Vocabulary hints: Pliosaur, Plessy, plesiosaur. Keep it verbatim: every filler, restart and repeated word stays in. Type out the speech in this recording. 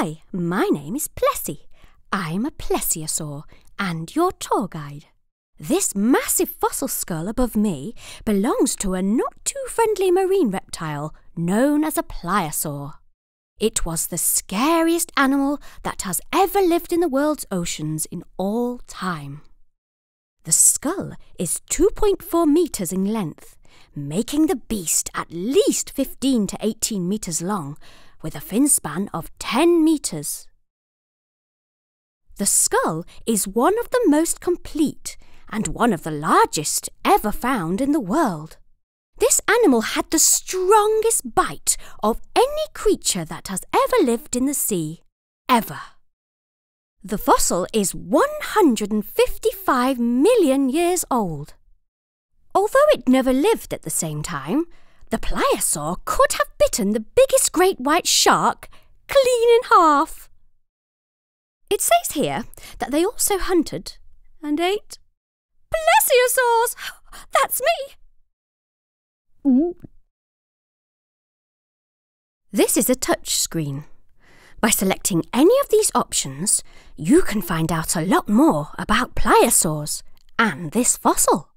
Hi, my name is Plessy. I'm a plesiosaur and your tour guide. This massive fossil skull above me belongs to a not-too-friendly marine reptile known as a pliosaur. It was the scariest animal that has ever lived in the world's oceans in all time. The skull is two point four metres in length, making the beast at least fifteen to eighteen metres long, with a fin span of ten metres. The skull is one of the most complete and one of the largest ever found in the world. This animal had the strongest bite of any creature that has ever lived in the sea, ever. The fossil is one hundred fifty-five million years old. Although it never lived at the same time, the pliosaur could have bitten the biggest great white shark clean in half. It says here that they also hunted and ate plesiosaurs. That's me! Ooh. This is a touch screen. By selecting any of these options, you can find out a lot more about pliosaurs and this fossil.